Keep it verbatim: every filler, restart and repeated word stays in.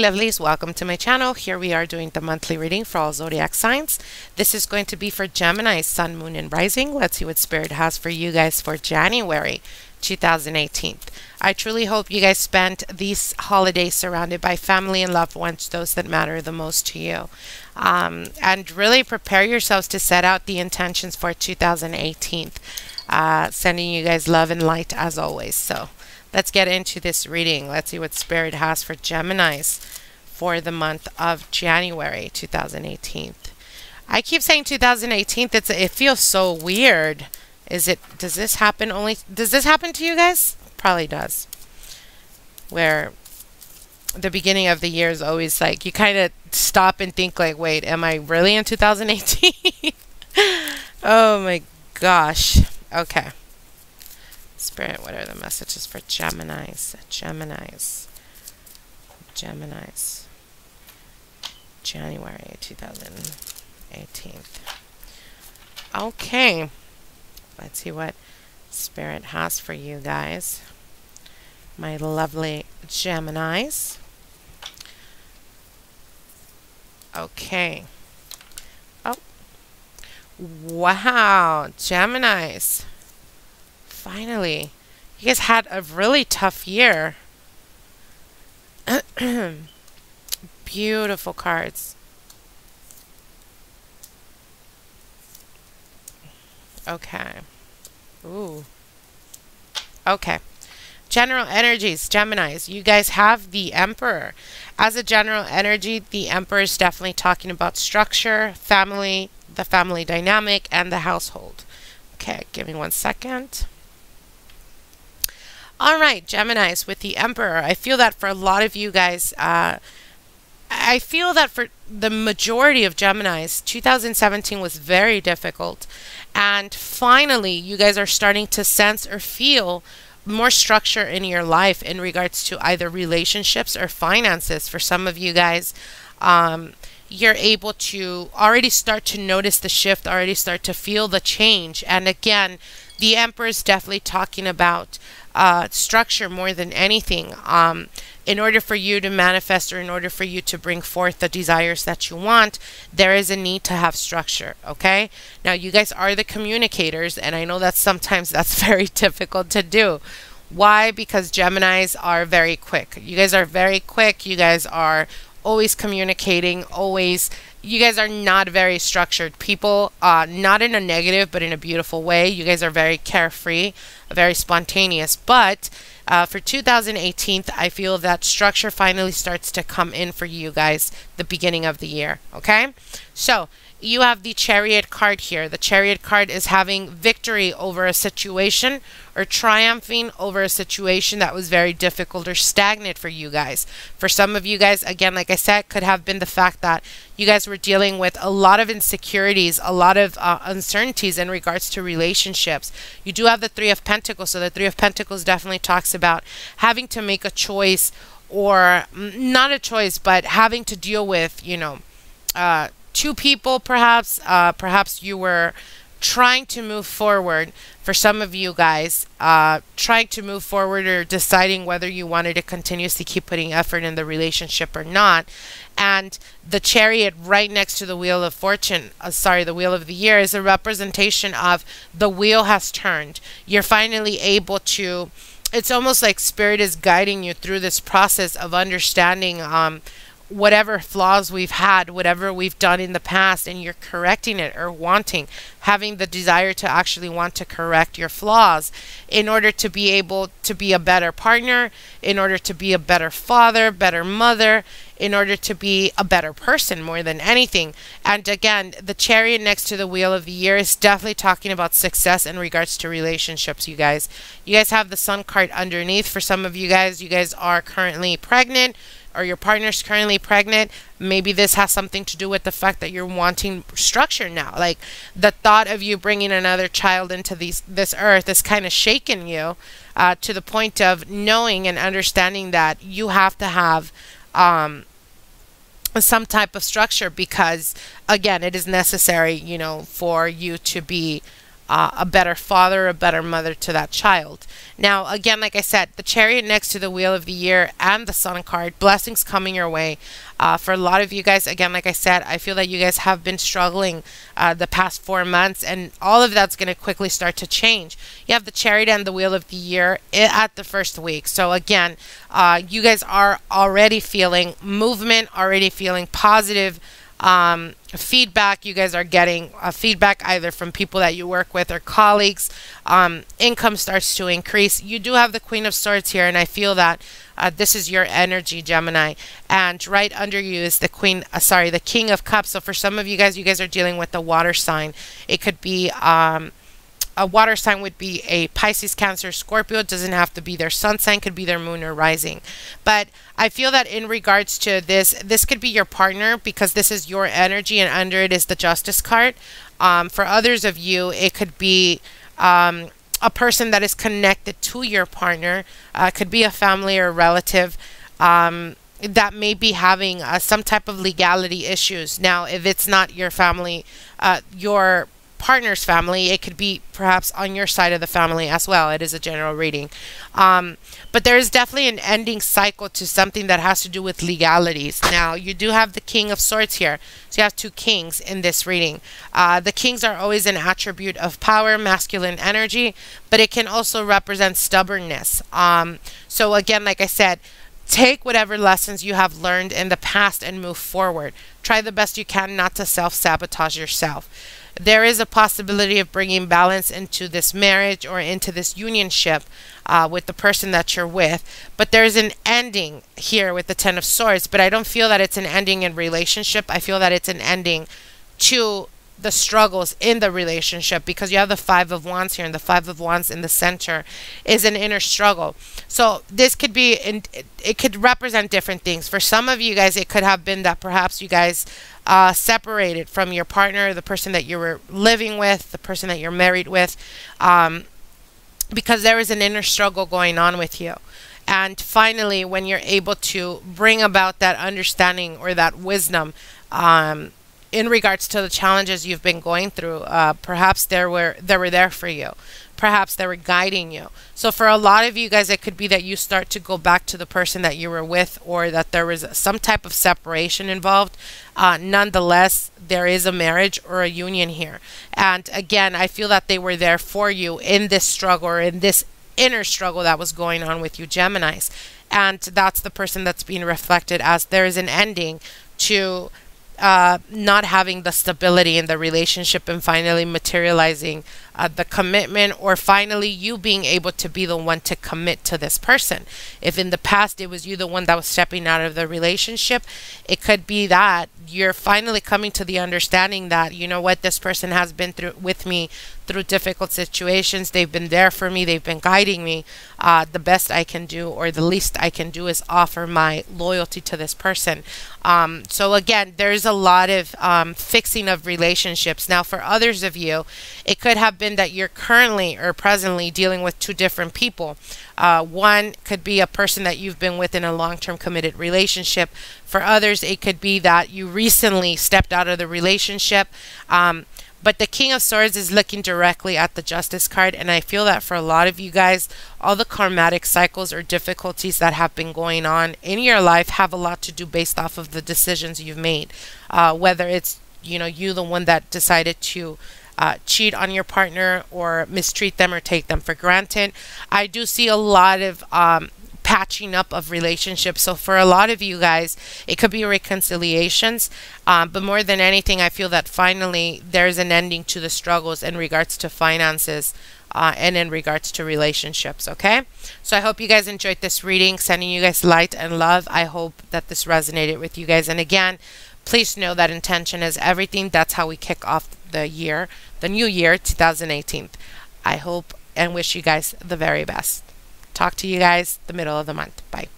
Hi lovelies, welcome to my channel. Here we are doing the monthly reading for all zodiac signs. This is going to be for Gemini, Sun, Moon, and Rising. Let's see what Spirit has for you guys for January two thousand eighteen. I truly hope you guys spent these holidays surrounded by family and loved ones, those that matter the most to you. Um, and really prepare yourselves to set out the intentions for two thousand eighteen. Uh, sending you guys love and light as always. So let's get into this reading. Let's see what Spirit has for Geminis for the month of January two thousand eighteen. I keep saying two thousand eighteen. That's, it feels so weird. Is it, does this happen only, does this happen to you guys? Probably does. Where the beginning of the year is always like, you kind of stop and think like, wait, am I really in two thousand eighteen? Oh my gosh. Okay. Spirit, what are the messages for Geminis? Geminis. Geminis. January two thousand eighteen. Okay. Let's see what Spirit has for you guys. My lovely Geminis. Okay. Oh. Wow. Geminis. Finally, you guys had a really tough year. Beautiful cards. Okay. Ooh. Okay. General energies, Geminis. You guys have the Emperor. As a general energy, the Emperor is definitely talking about structure, family, the family dynamic, and the household. Okay, give me one second. All right, Geminis with the Emperor. I feel that for a lot of you guys, uh, I feel that for the majority of Geminis, two thousand seventeen was very difficult. And finally, you guys are starting to sense or feel more structure in your life in regards to either relationships or finances. For some of you guys, um, you're able to already start to notice the shift, already start to feel the change. And again, the Emperor is definitely talking about uh, structure more than anything. Um, in order for you to manifest or in order for you to bring forth the desires that you want, there is a need to have structure, okay? Now, you guys are the communicators, and I know that sometimes that's very difficult to do. Why? Because Geminis are very quick. You guys are very quick. You guys are always communicating, always. You guys are not very structured people, uh, not in a negative, but in a beautiful way. You guys are very carefree, very spontaneous. But uh, for two thousand eighteen, I feel that structure finally starts to come in for you guys the beginning of the year, okay? So you have the Chariot card here. The Chariot card is having victory over a situation or triumphing over a situation that was very difficult or stagnant for you guys. For some of you guys, again, like I said, could have been the fact that you guys were dealing with a lot of insecurities, a lot of uh, uncertainties in regards to relationships. You do have the Three of Pentacles. So the Three of Pentacles definitely talks about having to make a choice, or not a choice, but having to deal with, you know, uh, two people perhaps, uh, perhaps you were trying to move forward. For some of you guys, uh, trying to move forward or deciding whether you wanted to continuously keep putting effort in the relationship or not. And the Chariot right next to the Wheel of Fortune, uh, sorry, the Wheel of the Year, is a representation of the wheel has turned. You're finally able to, it's almost like Spirit is guiding you through this process of understanding, um, whatever flaws we've had, whatever we've done in the past, and you're correcting it or wanting, having the desire to actually want to correct your flaws in order to be able to be a better partner, in order to be a better father, better mother, in order to be a better person more than anything. And again, the Chariot next to the Wheel of the Year is definitely talking about success in regards to relationships, you guys. You guys have the Sun card underneath. For some of you guys, you guys are currently pregnant, or your partner's currently pregnant. Maybe this has something to do with the fact that you're wanting structure now. Like the thought of you bringing another child into these, this earth is kind of shaking you uh, to the point of knowing and understanding that you have to have um, some type of structure, because again, it is necessary, you know, for you to be uh, a better father, a better mother to that child. Now, again, like I said, the chariot next to the wheel of the year and the sun card, blessings coming your way. Uh, for a lot of you guys, again, like I said, I feel that you guys have been struggling uh, the past four months, and all of that's going to quickly start to change. You have the chariot and the wheel of the year at the first week. So again, uh, you guys are already feeling movement, already feeling positive um, feedback. You guys are getting uh, feedback either from people that you work with or colleagues. Um, income starts to increase. You do have the Queen of Swords here, and I feel that Uh, this is your energy, Gemini, and right under you is the Queen, uh, sorry, the King of Cups. So for some of you guys, you guys are dealing with the water sign. It could be um, a water sign would be a Pisces, Cancer, Scorpio. It doesn't have to be their sun sign, could be their moon or rising. But I feel that in regards to this, this could be your partner because this is your energy, and under it is the Justice card. Um, for others of you, it could be Um, a person that is connected to your partner, uh, could be a family or a relative um, that may be having uh, some type of legality issues. Now, if it's not your family, uh, your partner's family, it could be perhaps on your side of the family as well. It is a general reading. Um, but there is definitely an ending cycle to something that has to do with legalities. Now, you do have the King of Swords here. So you have two kings in this reading. Uh, the kings are always an attribute of power, masculine energy, but it can also represent stubbornness. Um, so again, like I said, take whatever lessons you have learned in the past and move forward. Try the best you can not to self-sabotage yourself. There is a possibility of bringing balance into this marriage or into this unionship uh, with the person that you're with. But there's an ending here with the Ten of Swords. But I don't feel that it's an ending in relationship. I feel that it's an ending to the struggles in the relationship, because you have the Five of Wands here, and the Five of Wands in the center is an inner struggle. So this could be, in, it could represent different things. For some of you guys, it could have been that perhaps you guys uh, separated from your partner, the person that you were living with, the person that you're married with, um, because there is an inner struggle going on with you. And finally, when you're able to bring about that understanding or that wisdom, um, in regards to the challenges you've been going through, uh, perhaps there were there were there for you. Perhaps they were guiding you. So for a lot of you guys, it could be that you start to go back to the person that you were with, or that there was some type of separation involved. Uh, nonetheless, there is a marriage or a union here. And again, I feel that they were there for you in this struggle, or in this inner struggle that was going on with you, Geminis. And that's the person that's being reflected, as there is an ending to Uh, not having the stability in the relationship, and finally materializing uh, the commitment, or finally you being able to be the one to commit to this person. If in the past it was you the one that was stepping out of the relationship, it could be that you're finally coming to the understanding that, you know what, this person has been through with me through difficult situations. They've been there for me. They've been guiding me. Uh, the best I can do, or the least I can do, is offer my loyalty to this person. Um, so again, there's a lot of um, fixing of relationships. Now, for others of you, it could have been that you're currently or presently dealing with two different people. Uh, one could be a person that you've been with in a long-term committed relationship. For others, it could be that you recently stepped out of the relationship. Um, But the King of Swords is looking directly at the Justice card. And I feel that for a lot of you guys, all the karmatic cycles or difficulties that have been going on in your life have a lot to do based off of the decisions you've made. Uh, whether it's, you know, you the one that decided to uh, cheat on your partner, or mistreat them, or take them for granted. I do see a lot of um, patching up of relationships. So for a lot of you guys, it could be reconciliations, um, but more than anything, I feel that finally there's an ending to the struggles in regards to finances uh, and in regards to relationships. Okay, so I hope you guys enjoyed this reading. Sending you guys light and love. I hope that this resonated with you guys, and again, please know that intention is everything. That's how we kick off the year, the new year, two thousand eighteen. I hope and wish you guys the very best. Talk to you guys the middle of the month. Bye.